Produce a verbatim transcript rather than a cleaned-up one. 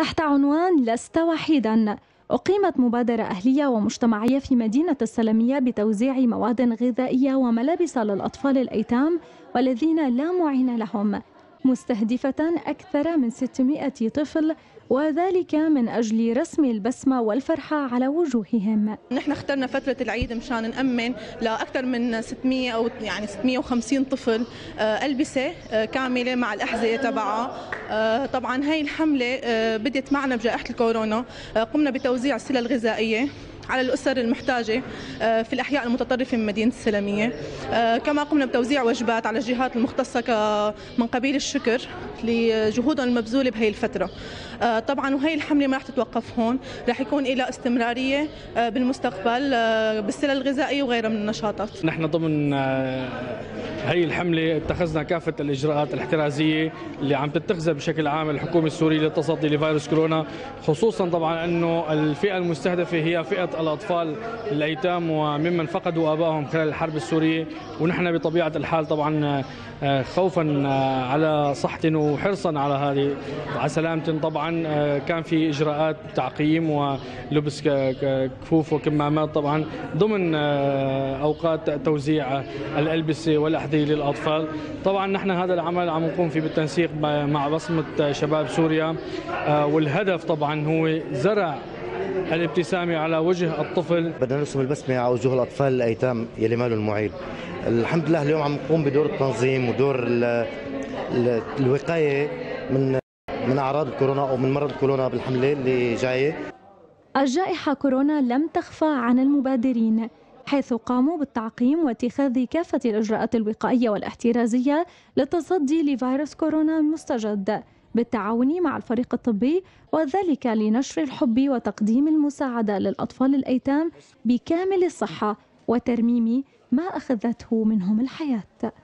تحت عنوان لست وحيداً أقيمت مبادرة أهلية ومجتمعية في مدينة السلمية بتوزيع مواد غذائية وملابس للأطفال الأيتام والذين لا معين لهم، مستهدفة أكثر من ستمائة طفل، وذلك من أجل رسم البسمة والفرحة على وجوههم. نحن اخترنا فترة العيد مشان نأمن لأكثر من ستمائة أو يعني ستمائة وخمسين طفل ألبسة كاملة مع الأحذية تبعها. طبعا هاي الحملة بدت معنا بجائحة الكورونا، قمنا بتوزيع السلة الغذائية على الأسر المحتاجة في الأحياء المتطرفة من مدينة السلمية، كما قمنا بتوزيع وجبات على الجهات المختصة من قبيل الشكر لجهودهم المبذولة بهي الفترة. طبعا وهي الحملة ما رح تتوقف هون، رح يكون إلى استمرارية بالمستقبل بالسلة الغذائية وغيرها من النشاطات. نحن ضمن هي الحملة اتخذنا كافة الإجراءات الاحترازية اللي عم تتخذها بشكل عام الحكومة السورية للتصدي لفيروس كورونا، خصوصا طبعا أنه الفئة المستهدفة هي فئة الأطفال الأيتام وممن فقدوا آبائهم خلال الحرب السورية، ونحن بطبيعة الحال طبعا خوفا على صحتنا وحرصا على هذه على سلامتنا طبعا كان في إجراءات تعقيم ولبس كفوف وكمامات طبعا ضمن أوقات توزيع الألبسة والأحذية للأطفال. طبعا نحن هذا العمل عم نقوم فيه بالتنسيق مع بصمه شباب سوريا، والهدف طبعا هو زرع الابتسامة على وجه الطفل. بدنا نرسم البسمة على وجوه الأطفال الأيتام يلي ماله المعيل. الحمد لله اليوم عم نقوم بدور التنظيم ودور ال ال الوقاية من من أعراض الكورونا أو من مرض الكورونا بالحملة اللي جاية. الجائحة كورونا لم تخفى عن المبادرين، حيث قاموا بالتعقيم واتخاذ كافة الإجراءات الوقائية والاحترازية للتصدي لفيروس كورونا المستجد، بالتعاون مع الفريق الطبي، وذلك لنشر الحب وتقديم المساعدة للأطفال الأيتام بكامل الصحة وترميم ما أخذته منهم الحياة.